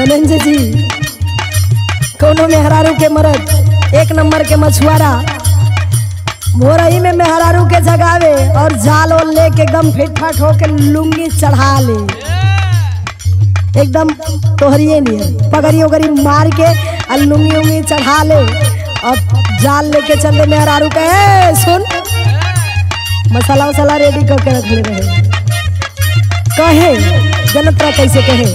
धनंजय जी कौनो मेहरारू के मर्द एक नंबर के मछुआरा भोरही में मेहरारू के जगावे और जाल और लेके एकदम फिटफाट होके लुंगी चढ़ा ले एकदम तोहरिए नहीं पगड़ी उगड़ी मार के और लुंगी उंगी चढ़ा ले और जाल लेके चल दे मेहरारू के। सुन मसाला वसाला रेडी करके रख ले रहे कहे जनता कैसे कहे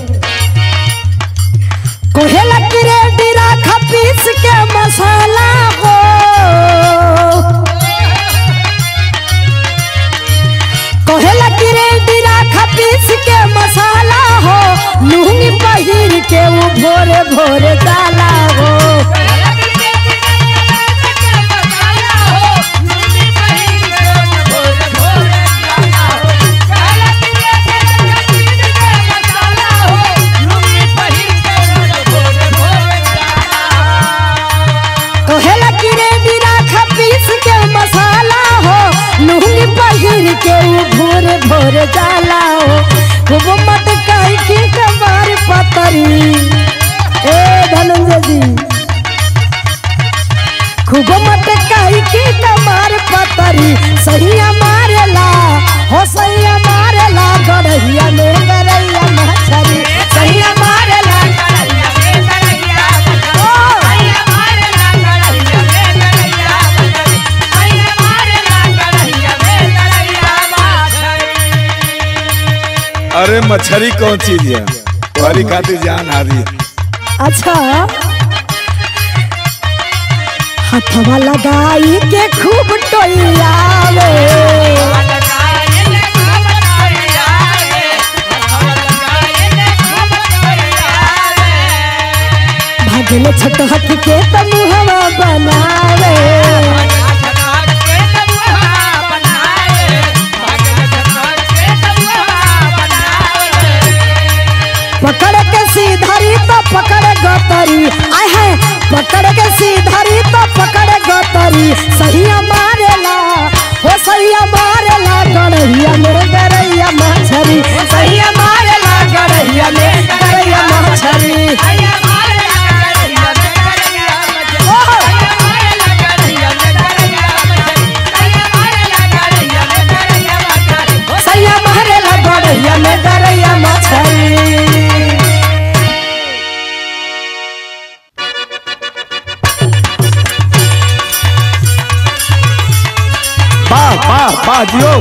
कोहेला रेडी रख पीस के मसाला हो कोहेला रेडी रख पीस के मसाला हो लूंगी पहिर के वो भोरे भोरे डाला हो भोरे जाला हो वो मत कहीं की कबार पतरी ए धनंजय जी खूब मत कहीं की कबार पतरी सहिया मारेला हो सहिया मारेला गड़हिया में गड़हिया मछरी सहिया मारेला गड़हिया में गड़हिया ओ सहिया मारेला गड़हिया में गड़हिया सहिया मारेला गड़हिया में गड़हिया मछरी। अरे मछली कौन चीज है तुम्हारी खातिर जान हारी। अच्छा हथवा लगाई के खूब टोइया वे भगले छत हक के तमुहवा बनावे पकड़ के सीधरी तो पकड़ गतरी आए है पकड़ के सीधरी तो पकड़ गतरी सहिया मारेला हो सहिया मारेला गड़हिया में गड़हिया मछरी सहिया मारेला गड़हिया में गड़हिया मछरी सहिया मारेला गड़हिया में गड़हिया मछरी। बाजियो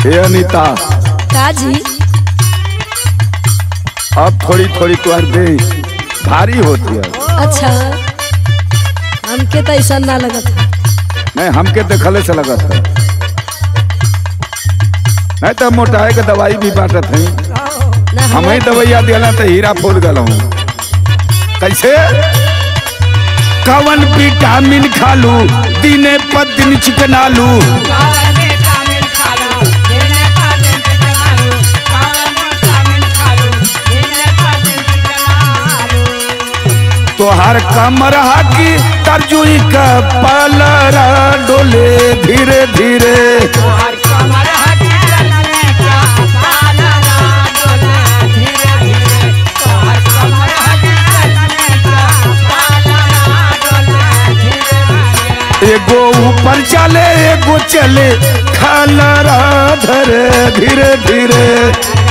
हे अनीता काजी अब थोड़ी थोड़ी तुहार देह भारी होती है। अच्छा हमके तो ऐसा ना लगत नहीं हमके देखले से लगत है नहीं तो मोटाई के दवाई भी बांटत है हमें दवाइया दिला तो हीरा फोल गलू कैसे कवन विटामिन खा लू दिने पर दिन चिकन आलू तोहार कमरा की तरजुई का पालरा डोले धीरे धीरे एगो ऊपर चले एगो चले खालरा धरे धीरे धीरे